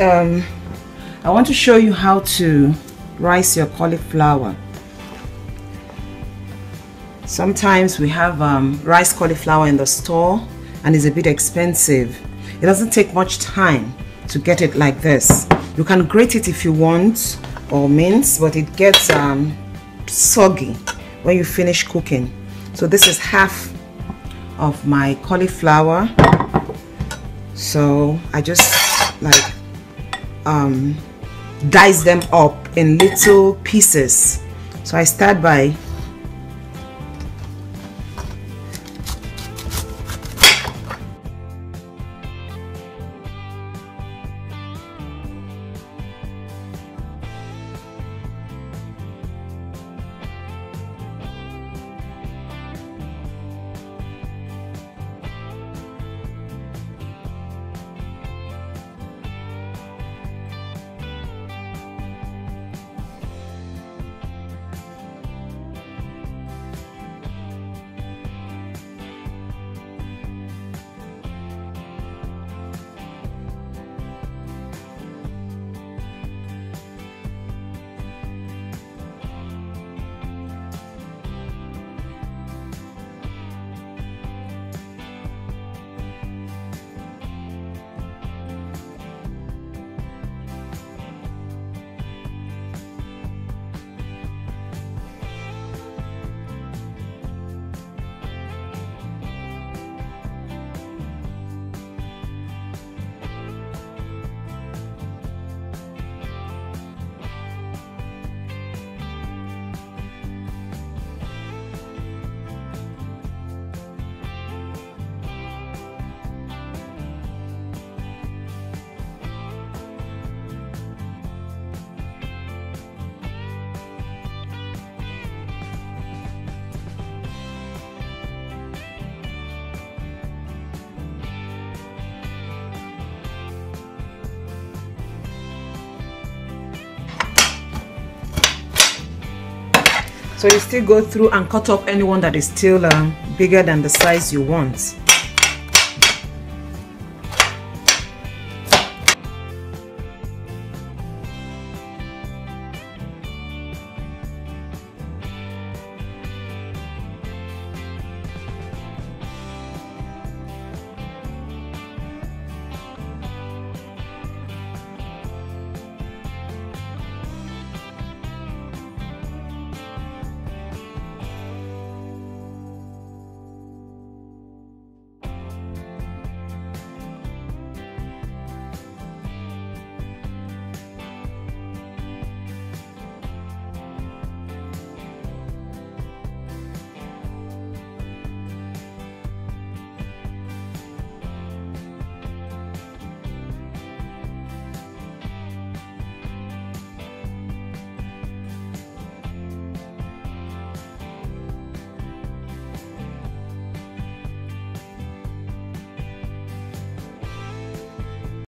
I want to show you how to rice your cauliflower. Sometimes we have rice cauliflower in the store and it's a bit expensive. It doesn't take much time to get it like this. You can grate it if you want or mince, but it gets soggy when you finish cooking. So this is half of my cauliflower. So I just like dice them up in little pieces. So I start by So you still go through and cut up anyone that is still bigger than the size you want.